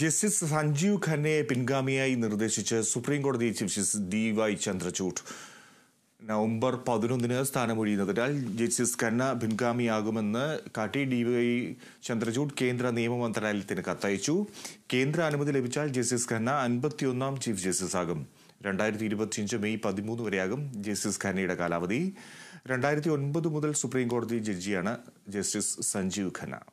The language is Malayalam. ജസ്റ്റിസ് സഞ്ജീവ് ഖന്നയെ പിൻഗാമിയായി നിർദ്ദേശിച്ച് സുപ്രീം കോടതി chief justice D.Y. Chandrachud November 11 സ്ഥാനമൊഴിയുന്നതിനാൽ ജസ്റ്റിസ് ഖന്ന പിൻഗാമിയാകുമെന്ന് കാട്ടി D.Y. ചന്ദ്രചൂഡ് കേന്ദ്ര നിയമമന്ത്രാലയത്തിന് കത്തയച്ചു. കേന്ദ്ര അനുമതി ലഭിച്ചാൽ ജസ്റ്റിസ് ഖന്ന 51ാം ചീഫ് ജസ്റ്റിസ് ആകും. 2025 മെയ് 13 വരെയാകും ജസ്റ്റിസ് ഖന്നയുടെ കാലാവധി. 2009 മുതൽ സുപ്രീം കോടതി ജഡ്ജിയാണ് ജസ്റ്റിസ് സഞ്ജീവ് ഖന്ന.